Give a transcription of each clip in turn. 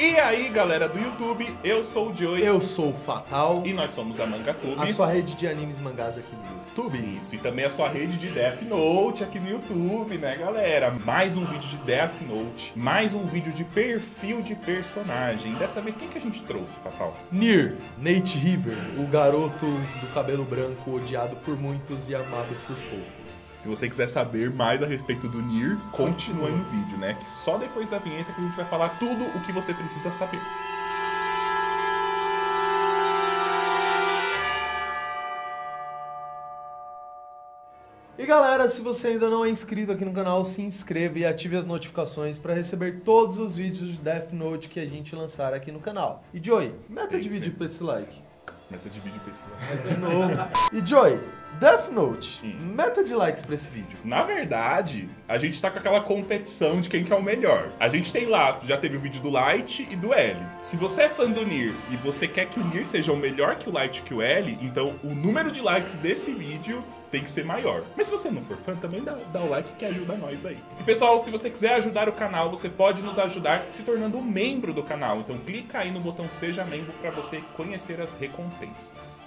E aí, galera do YouTube, eu sou o Joey. Eu sou o Fatal. E nós somos da Mangatube. A sua rede de animes e mangás aqui no YouTube. Isso, e também a sua rede de Death Note aqui no YouTube, né, galera? Mais um vídeo de Death Note, mais um vídeo de perfil de personagem. Dessa vez, quem que a gente trouxe, Fatal? Near, Nate River, o garoto do cabelo branco odiado por muitos e amado por poucos. Se você quiser saber mais a respeito do Near, continue no vídeo, né? Que só depois da vinheta que a gente vai falar tudo o que você precisa saber. E galera, se você ainda não é inscrito aqui no canal, se inscreva e ative as notificações para receber todos os vídeos de Death Note que a gente lançar aqui no canal. E Joey, meta de vídeo pra esse like. Meta de vídeo pra esse like. De novo. E Joey, Death Note, meta de likes pra esse vídeo. Na verdade, a gente tá com aquela competição de quem que é o melhor. A gente tem lá, já teve o vídeo do Light e do L. Se você é fã do Near e você quer que o Near seja o melhor que o Light e que o L, então o número de likes desse vídeo tem que ser maior. Mas se você não for fã, também dá o like que ajuda nós aí. E pessoal, se você quiser ajudar o canal, você pode nos ajudar se tornando um membro do canal. Então clica aí no botão Seja Membro pra você conhecer as recompensas.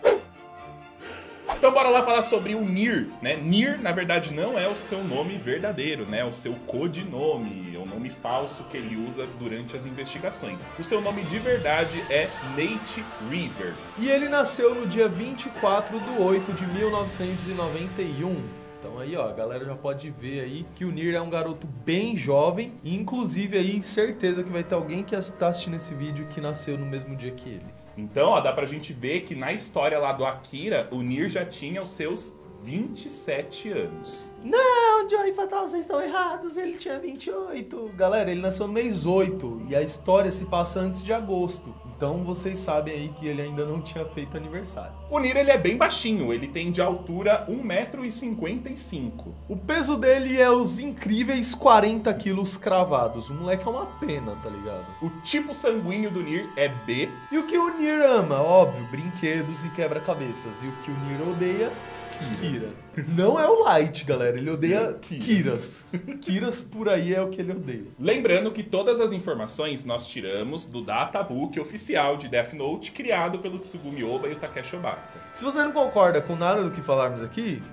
Então bora lá falar sobre o Near, né? Near, na verdade, não é o seu nome verdadeiro, né? O seu codinome, é o nome falso que ele usa durante as investigações. O seu nome de verdade é Nate River. E ele nasceu no dia 24/8/1991. Então aí, ó, a galera já pode ver aí que o Near é um garoto bem jovem. E inclusive aí, certeza que vai ter alguém que tá assistindo esse vídeo que nasceu no mesmo dia que ele. Então, ó, dá pra gente ver que na história lá do a-Kira, o Near já tinha os seus 27 anos. Não, Joey e Fatal, vocês estão errados, ele tinha 28. Galera, ele nasceu no mês 8 e a história se passa antes de agosto. Então vocês sabem aí que ele ainda não tinha feito aniversário. O Near, ele é bem baixinho, ele tem de altura 1,55 m. O peso dele é os incríveis 40 quilos cravados. O moleque é uma pena, tá ligado? O tipo sanguíneo do Near é B. E o que o Near ama? Óbvio, brinquedos e quebra-cabeças. E o que o Near odeia? Kira. Não é o Light, galera. Ele odeia Kiras. Kiras por aí é o que ele odeia. Lembrando que todas as informações nós tiramos do databook oficial de Death Note, criado pelo Tsugumi Ohba e o Takeshi Obata. Se você não concorda com nada do que falarmos aqui,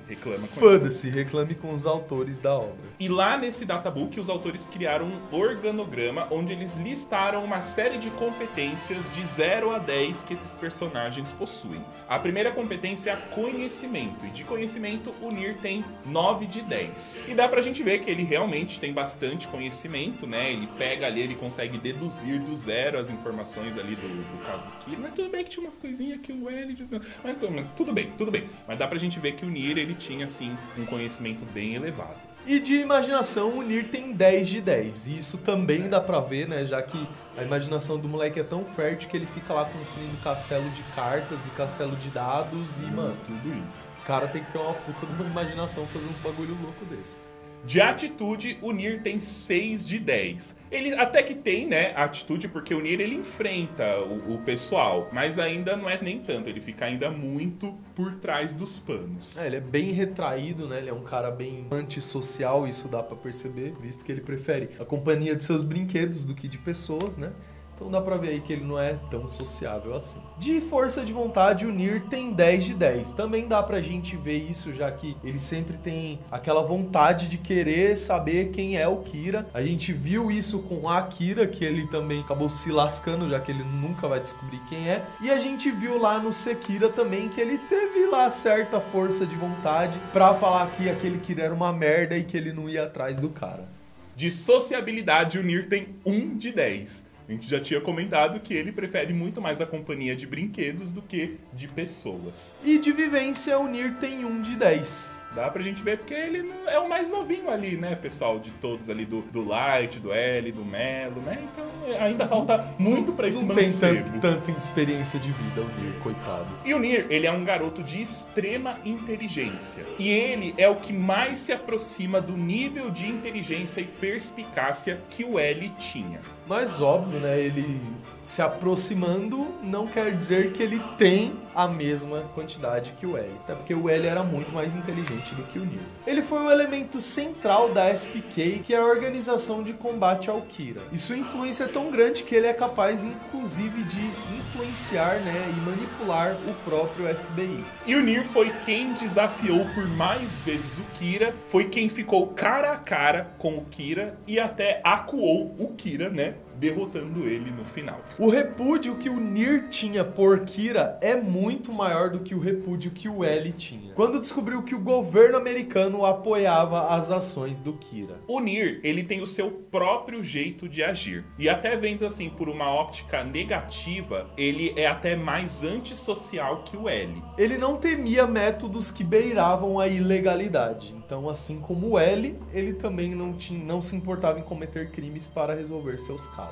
foda-se, reclame com os autores da obra. E lá nesse databook, os autores criaram um organograma onde eles listaram uma série de competências de 0 a 10 que esses personagens possuem. A primeira competência é conhecimento. De conhecimento, o Near tem 9 de 10. E dá pra gente ver que ele realmente tem bastante conhecimento, né? Ele pega ali, ele consegue deduzir do zero as informações ali do caso do Kira. Mas tudo bem que tinha umas coisinhas que o L... Mas tudo bem, tudo bem. Mas dá pra gente ver que o Near, ele tinha, assim, um conhecimento bem elevado. E de imaginação, o Near tem 10 de 10. E isso também dá pra ver, né? Já que a imaginação do moleque é tão fértil que ele fica lá construindo castelo de cartas e castelo de dados e, mano, tudo isso. O cara tem que ter uma puta de uma imaginação pra fazer uns bagulho louco desses. De atitude, o Near tem 6 de 10. Ele até que tem, né, atitude, porque o Near, ele enfrenta o pessoal, mas ainda não é nem tanto, ele fica ainda muito por trás dos panos. É, ele é bem retraído, né, ele é um cara bem antissocial, isso dá pra perceber, visto que ele prefere a companhia de seus brinquedos do que de pessoas, né. Então dá pra ver aí que ele não é tão sociável assim. De força de vontade, o Near tem 10 de 10. Também dá pra gente ver isso, já que ele sempre tem aquela vontade de querer saber quem é o Kira. A gente viu isso com a Kira, que ele também acabou se lascando, já que ele nunca vai descobrir quem é. E a gente viu lá no C-Kira também que ele teve lá certa força de vontade pra falar que aquele Kira era uma merda e que ele não ia atrás do cara. De sociabilidade, o Near tem 1 de 10. A gente já tinha comentado que ele prefere muito mais a companhia de brinquedos do que de pessoas. E de vivência, o Near tem 1 de 10. Dá pra gente ver porque ele é o mais novinho ali, né, pessoal? De todos ali, do Light, do L, do Melo, né? Então ainda falta muito pra esse mancebo. Não tem tanta experiência de vida, o Near, coitado. E o Near, ele é um garoto de extrema inteligência. E ele é o que mais se aproxima do nível de inteligência e perspicácia que o L tinha. Mas óbvio, né, ele se aproximando não quer dizer que ele tem a mesma quantidade que o L, até porque o L era muito mais inteligente do que o Near. Ele foi o elemento central da SPK, que é a organização de combate ao Kira, e sua influência é tão grande que ele é capaz inclusive de influenciar, né, e manipular o próprio FBI. E o Near foi quem desafiou por mais vezes o Kira, foi quem ficou cara a cara com o Kira e até acuou o Kira, né, derrotando ele no final. O repúdio que o Near tinha por Kira é muito maior do que o repúdio que o L tinha, quando descobriu que o governo americano apoiava as ações do Kira. O Near, ele tem o seu próprio jeito de agir, e até vendo assim por uma óptica negativa, ele é até mais antissocial que o L. Ele não temia métodos que beiravam a ilegalidade, então assim como o L, ele também não se importava em cometer crimes para resolver seus casos.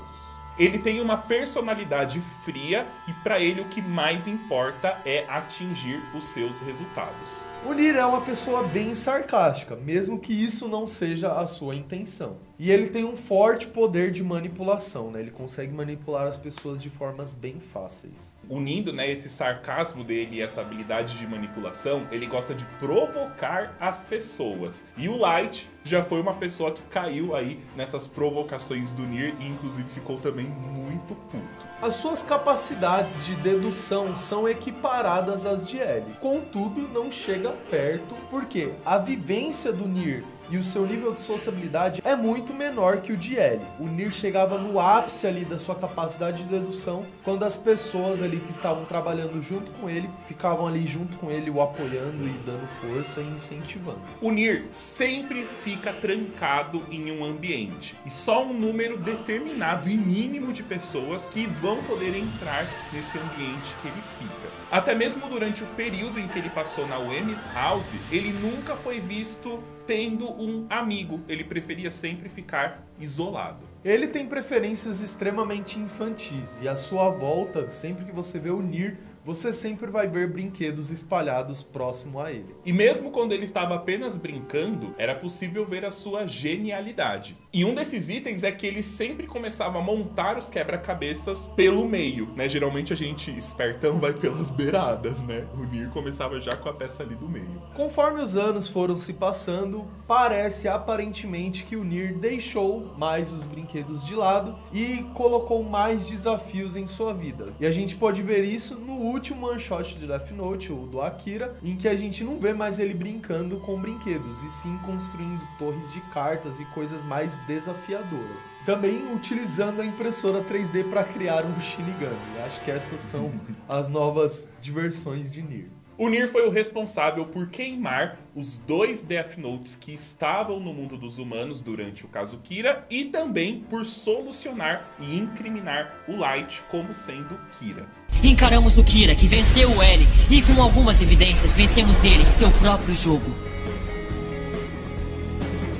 Ele tem uma personalidade fria e para ele o que mais importa é atingir os seus resultados. O Near é uma pessoa bem sarcástica, mesmo que isso não seja a sua intenção. E ele tem um forte poder de manipulação, né? Ele consegue manipular as pessoas de formas bem fáceis. Unindo, né, esse sarcasmo dele e essa habilidade de manipulação, ele gosta de provocar as pessoas. E o Light já foi uma pessoa que caiu aí nessas provocações do Near e inclusive ficou também muito puto. As suas capacidades de dedução são equiparadas às de L. Contudo, não chega perto, porque a vivência do Near e o seu nível de sociabilidade é muito menor que o de L. O Near chegava no ápice ali da sua capacidade de dedução quando as pessoas ali que estavam trabalhando junto com ele ficavam ali junto com ele, o apoiando e dando força e incentivando. O Near sempre fica trancado em um ambiente e só um número determinado e mínimo de pessoas que vão poder entrar nesse ambiente que ele fica. Até mesmo durante o período em que ele passou na Wammy's House, ele nunca foi visto tendo um amigo, ele preferia sempre ficar isolado. Ele tem preferências extremamente infantis e à sua volta, sempre que você vê o Near, você sempre vai ver brinquedos espalhados próximo a ele. E mesmo quando ele estava apenas brincando, era possível ver a sua genialidade. E um desses itens é que ele sempre começava a montar os quebra-cabeças pelo meio, né? Geralmente a gente espertão vai pelas beiradas, né? O Near começava já com a peça ali do meio. Conforme os anos foram se passando, parece aparentemente que o Near deixou mais os brinquedos de lado e colocou mais desafios em sua vida. E a gente pode ver isso no último one shot de Death Note, o do a-Kira, em que a gente não vê mais ele brincando com brinquedos, e sim construindo torres de cartas e coisas mais desafiadoras. Também utilizando a impressora 3D para criar um Shinigami. Acho que essas são as novas diversões de Near. O Near foi o responsável por queimar os 2 Death Notes que estavam no mundo dos humanos durante o caso Kira e também por solucionar e incriminar o Light como sendo Kira. Encaramos o Kira, que venceu o L, e com algumas evidências vencemos ele em seu próprio jogo.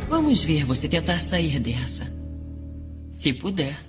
Vamos ver você tentar sair dessa, se puder.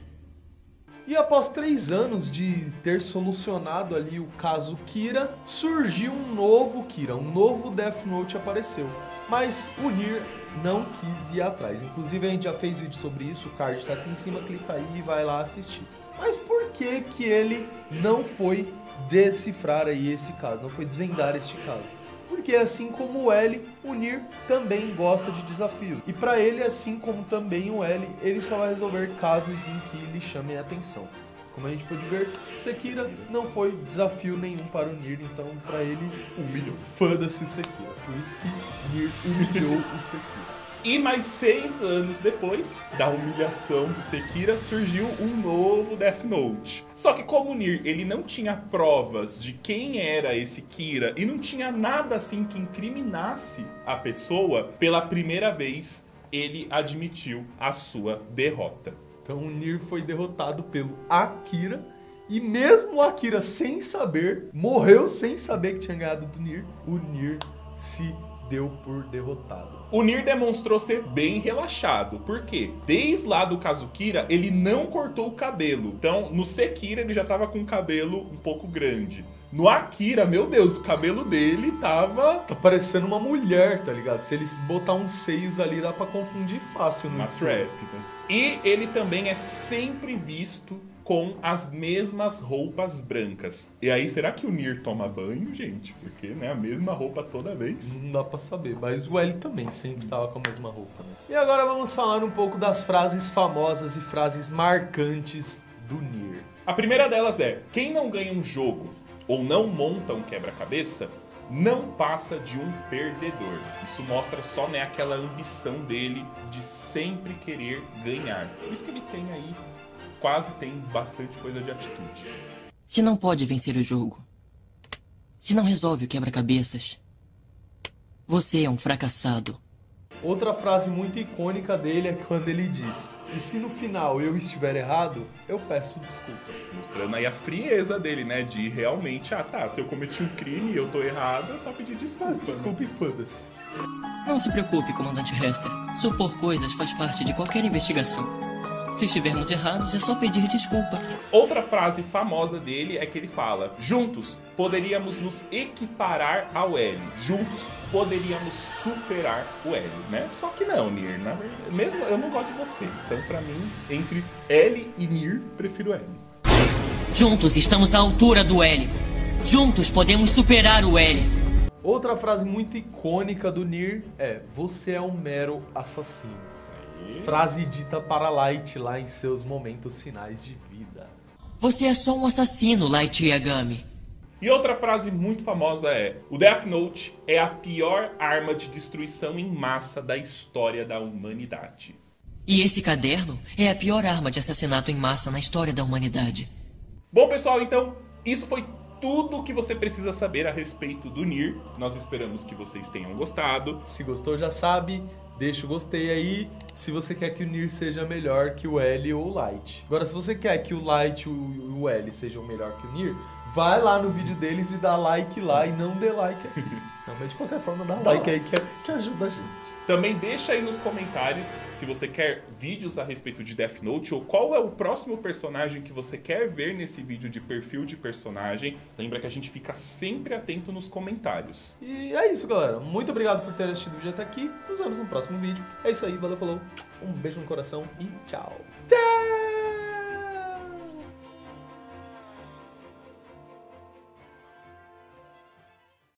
E após 3 anos de ter solucionado ali o caso Kira, surgiu um novo Kira, um novo Death Note apareceu, mas o Near não quis ir atrás. Inclusive a gente já fez vídeo sobre isso, o card tá aqui em cima, clica aí e vai lá assistir. Mas por que que ele não foi decifrar aí esse caso, não foi desvendar este caso? Porque assim como o L, o Near também gosta de desafio. E para ele, assim como também o L, ele só vai resolver casos em que lhe chamem a atenção. Como a gente pôde ver, C-Kira não foi desafio nenhum para o Near, então para ele, humilhou. Foda-se o C-Kira. Por isso que Near humilhou o C-Kira. E mais 6 anos depois da humilhação do C-Kira, surgiu um novo Death Note. Só que como o Near ele não tinha provas de quem era esse Kira e não tinha nada assim que incriminasse a pessoa, pela primeira vez ele admitiu a sua derrota. Então o Near foi derrotado pelo a-Kira e mesmo o a-Kira sem saber, morreu sem saber que tinha ganhado do Near, o Near se deu por derrotado. O Near demonstrou ser bem relaxado, porque desde lá do caso Kira, ele não cortou o cabelo. Então, no C-Kira, ele já tava com o cabelo um pouco grande. No a-Kira, meu Deus, o cabelo dele tava... tá parecendo uma mulher, tá ligado? Se eles botar uns seios ali, dá pra confundir fácil no strap, né? E ele também é sempre visto com as mesmas roupas brancas. E aí, será que o Nier toma banho, gente? Porque, né, a mesma roupa toda vez. Não dá pra saber, mas o L também sempre tava com a mesma roupa, né? E agora vamos falar um pouco das frases famosas e frases marcantes do Nier. A primeira delas é: quem não ganha um jogo ou não monta um quebra-cabeça não passa de um perdedor. Isso mostra só, né, aquela ambição dele de sempre querer ganhar. Por isso que ele tem aí, quase tem bastante coisa de atitude. Se não pode vencer o jogo, se não resolve o quebra-cabeças, você é um fracassado. Outra frase muito icônica dele é quando ele diz: e se no final eu estiver errado, eu peço desculpas. Mostrando aí a frieza dele, né? De realmente, ah tá, se eu cometi um crime e eu tô errado, eu só pedi desculpas. Desculpa e foda-se. Não se preocupe, comandante Rester. Supor coisas faz parte de qualquer investigação. Se estivermos errados, é só pedir desculpa. Outra frase famosa dele é que ele fala: juntos poderíamos nos equiparar ao L. Juntos poderíamos superar o L, né? Só que não, Nier, na verdade, mesmo eu não gosto de você. Então, pra mim, entre L e Nier, prefiro L. Juntos estamos à altura do L. Juntos podemos superar o L. Outra frase muito icônica do Nier é: você é um mero assassino. Frase dita para Light lá em seus momentos finais de vida. Você é só um assassino, Light Yagami. E outra frase muito famosa é: o Death Note é a pior arma de destruição em massa da história da humanidade. E esse caderno é a pior arma de assassinato em massa na história da humanidade. Bom, pessoal, então, isso foi tudo o que você precisa saber a respeito do Nier. Nós esperamos que vocês tenham gostado. Se gostou, já sabe, deixa o gostei aí se você quer que o Nier seja melhor que o L ou o Light. Agora, se você quer que o Light e o L sejam melhor que o Nier, vai lá no vídeo deles e dá like lá e não dê like aqui. Não, mas de qualquer forma, dá like aí que ajuda a gente. Também deixa aí nos comentários se você quer vídeos a respeito de Death Note ou qual é o próximo personagem que você quer ver nesse vídeo de perfil de personagem. Lembra que a gente fica sempre atento nos comentários. E é isso, galera. Muito obrigado por ter assistido o vídeo até aqui. Nos vemos no próximo vídeo. É isso aí, valeu, falou. Um beijo no coração e tchau. Tchau!